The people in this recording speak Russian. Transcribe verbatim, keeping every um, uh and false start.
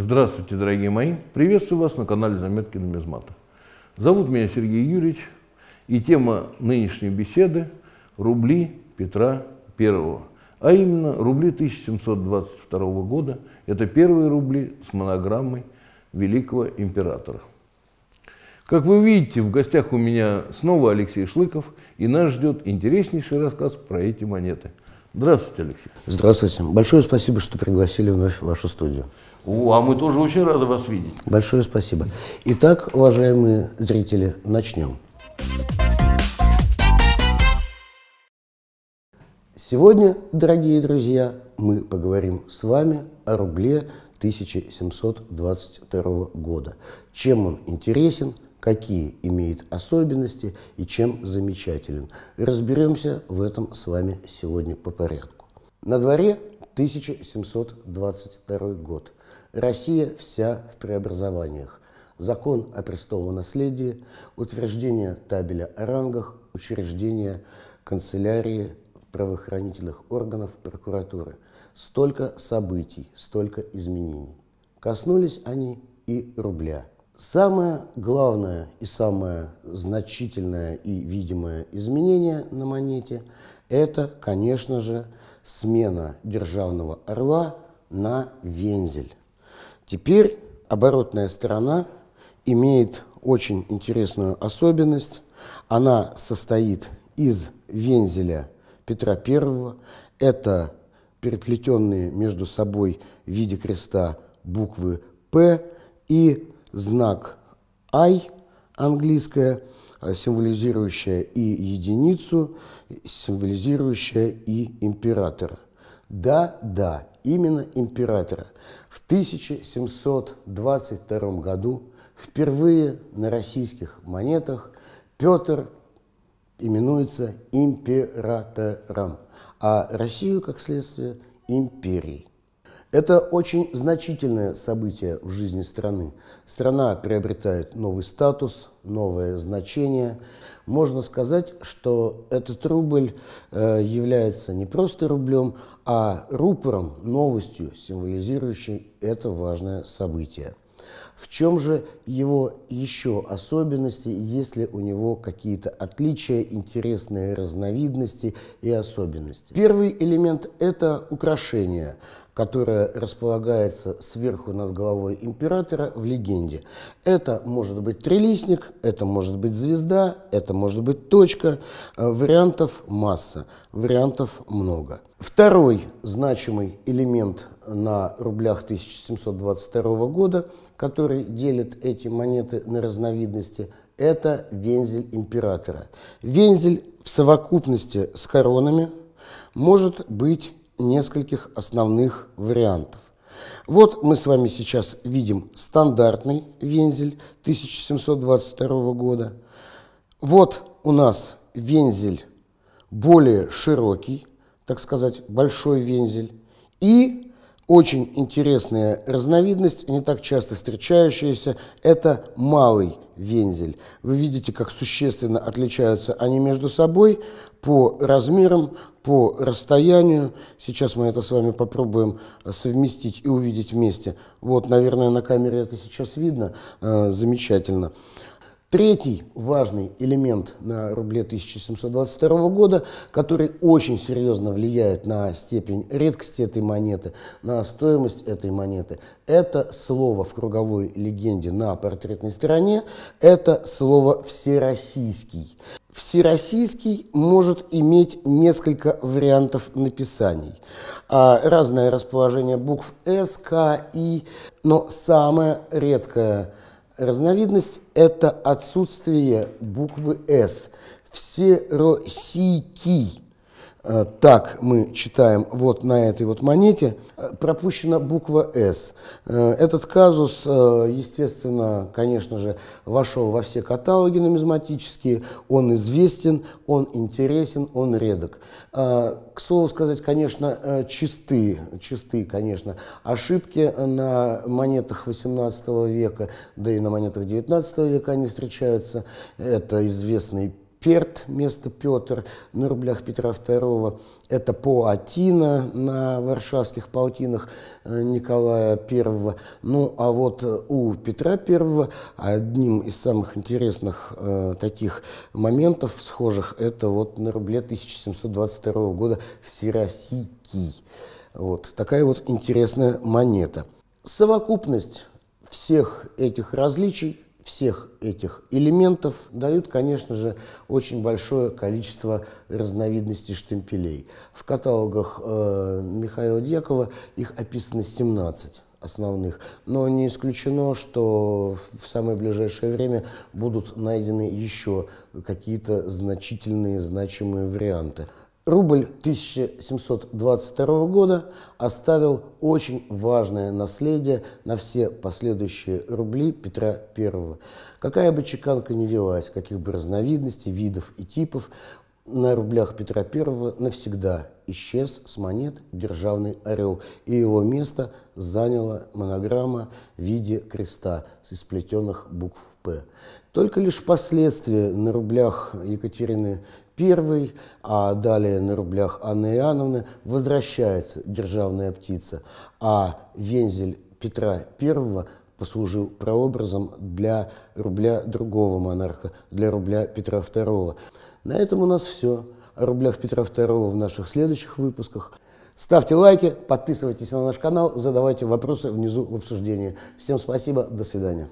Здравствуйте, дорогие мои! Приветствую вас на канале «Заметки нумизмата». Зовут меня Сергей Юрьевич, и тема нынешней беседы – рубли Петра Первого, а именно рубли тысяча семьсот двадцать второго года. Это первые рубли с монограммой великого императора. Как вы видите, в гостях у меня снова Алексей Шлыков, и нас ждет интереснейший рассказ про эти монеты. Здравствуйте, Алексей. Здравствуйте. Большое спасибо, что пригласили вновь в вашу студию. О, а мы тоже очень рады вас видеть. Большое спасибо. Итак, уважаемые зрители, начнем. Сегодня, дорогие друзья, мы поговорим с вами о рубле тысяча семьсот двадцать второго года. Чем он интересен, какие имеет особенности и чем замечателен. Разберемся в этом с вами сегодня по порядку. На дворе тысяча семьсот двадцать второй год. Россия вся в преобразованиях. Закон о престолонаследии, утверждение табеля о рангах, учреждение канцелярии, правоохранительных органов, прокуратуры. Столько событий, столько изменений. Коснулись они и рубля. Самое главное и самое значительное и видимое изменение на монете – это, конечно же, смена державного орла на вензель. Теперь оборотная сторона имеет очень интересную особенность. Она состоит из вензеля Петра Первого. Это переплетенные между собой в виде креста буквы «П» и знак «I» английское, символизирующее и единицу, символизирующее и императора. Да, да, именно императора. В тысяча семьсот двадцать втором году впервые на российских монетах Петр именуется императором, а Россию, как следствие, империей. Это очень значительное событие в жизни страны. Страна приобретает новый статус, новое значение. Можно сказать, что этот рубль э, является не просто рублем, а рупором, новостью, символизирующей это важное событие. В чем же его еще особенности, есть ли у него какие-то отличия, интересные разновидности и особенности? Первый элемент – это украшение, которое располагается сверху над головой императора в легенде. Это может быть трилистник, это может быть звезда, это может быть точка. Вариантов масса, вариантов много. Второй значимый элемент на рублях тысяча семьсот двадцать второго года, который делит эти монеты на разновидности, это вензель императора. Вензель в совокупности с коронами может быть нескольких основных вариантов. Вот мы с вами сейчас видим стандартный вензель тысяча семьсот двадцать второго года. Вот у нас вензель более широкий, так сказать, большой вензель. И очень интересная разновидность, не так часто встречающаяся, это малый вензель. Вы видите, как существенно отличаются они между собой по размерам, по расстоянию. Сейчас мы это с вами попробуем совместить и увидеть вместе. Вот, наверное, на камере это сейчас видно. Э, замечательно. Третий важный элемент на рубле тысяча семьсот двадцать второго года, который очень серьезно влияет на степень редкости этой монеты, на стоимость этой монеты, это слово в круговой легенде на портретной стороне, это слово «всероссийский». Всероссийский может иметь несколько вариантов написаний. А, разное расположение букв «С», «К», «И», но самое редкое разновидность – это отсутствие буквы «С». «Всероссийки». Так мы читаем вот на этой вот монете. Пропущена буква «С». Этот казус, естественно, конечно же, вошел во все каталоги нумизматические. Он известен, он интересен, он редок. К слову сказать, конечно, чисты, чисты, конечно, ошибки на монетах восемнадцатого века, да и на монетах девятнадцатого века они встречаются. Это известный Перт вместо Петр на рублях Петра Второго, это Поатина на варшавских полтинах Николая Первого. Ну а вот у Петра Первого одним из самых интересных э, таких моментов схожих это вот на рубле тысяча семьсот двадцать второго года Сиросики. Вот такая вот интересная монета. Совокупность всех этих различий, всех этих элементов дают, конечно же, очень большое количество разновидностей штемпелей. В каталогах э, Михаила Дьякова их описано семнадцать основных, но не исключено, что в самое ближайшее время будут найдены еще какие-то значительные, значимые варианты. Рубль тысяча семьсот двадцать второго года оставил очень важное наследие на все последующие рубли Петра Первого. Какая бы чеканка ни велась, каких бы разновидностей, видов и типов, на рублях Петра Первого навсегда исчез с монет державный орел, и его место заняла монограмма в виде креста с сплетенных букв «П». Только лишь впоследствии на рублях Екатерины Первой, а далее на рублях Анны Иоанновны возвращается державная птица, а вензель Петра Первого послужил прообразом для рубля другого монарха, для рубля Петра Второго. На этом у нас все. О рублях Петра Второго в наших следующих выпусках. Ставьте лайки, подписывайтесь на наш канал, задавайте вопросы внизу в обсуждении. Всем спасибо, до свидания.